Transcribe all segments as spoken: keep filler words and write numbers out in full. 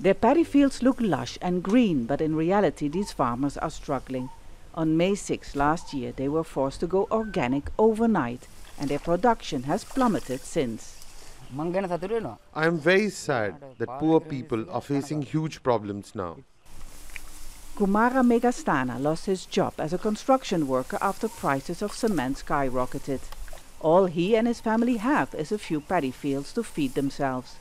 Their paddy fields look lush and green, but in reality these farmers are struggling. On May sixth last year they were forced to go organic overnight, and their production has plummeted since. I am very sad that poor people are facing huge problems now. Kumara Megastana lost his job as a construction worker after prices of cement skyrocketed. All he and his family have is a few paddy fields to feed themselves.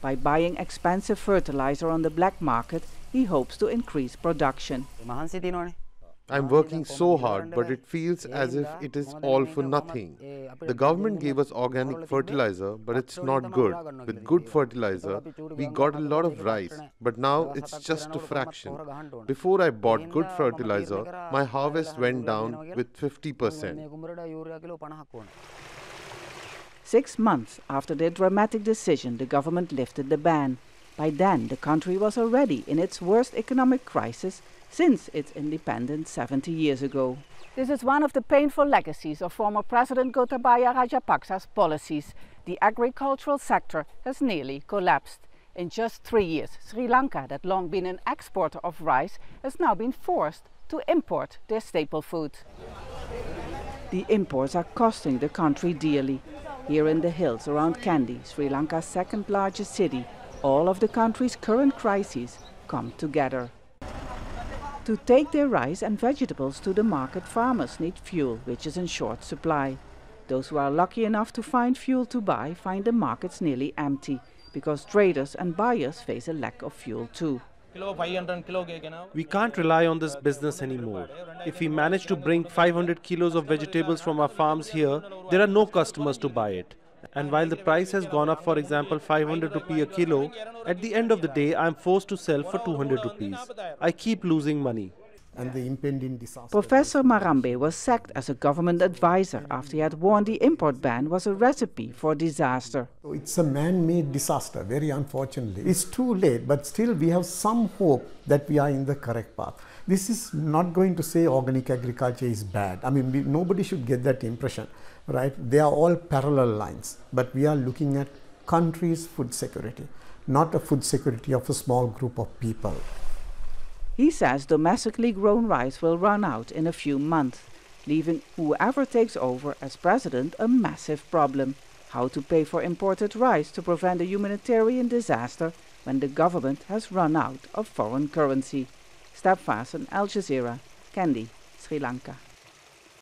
By buying expensive fertilizer on the black market, he hopes to increase production. I'm working so hard, but it feels as if it is all for nothing. The government gave us organic fertilizer, but it's not good. With good fertilizer, we got a lot of rice, but now it's just a fraction. Before I bought good fertilizer, my harvest went down with fifty percent. Six months after their dramatic decision, the government lifted the ban. By then, the country was already in its worst economic crisis since its independence seventy years ago. This is one of the painful legacies of former President Gotabaya Rajapaksa's policies. The agricultural sector has nearly collapsed. In just three years, Sri Lanka, that long been an exporter of rice, has now been forced to import their staple food. The imports are costing the country dearly. Here in the hills around Kandy, Sri Lanka's second largest city, all of the country's current crises come together. To take their rice and vegetables to the market, farmers need fuel, which is in short supply. Those who are lucky enough to find fuel to buy find the markets nearly empty, because traders and buyers face a lack of fuel too. We can't rely on this business anymore. If we manage to bring five hundred kilos of vegetables from our farms here, there are no customers to buy it. And while the price has gone up, for example, five hundred rupees a kilo, at the end of the day I am forced to sell for two hundred rupees. I keep losing money. And the impending disaster. Professor Marambe was sacked as a government advisor after he had warned the import ban was a recipe for disaster. It's a man-made disaster, very unfortunately. It's too late, but still we have some hope that we are in the correct path. This is not going to say organic agriculture is bad. I mean, we, nobody should get that impression, right? They are all parallel lines, but we are looking at countries' food security, not a food security of a small group of people. He says domestically grown rice will run out in a few months, leaving whoever takes over as president a massive problem. How to pay for imported rice to prevent a humanitarian disaster when the government has run out of foreign currency. Step Vaessen, Al Jazeera, Kandy, Sri Lanka.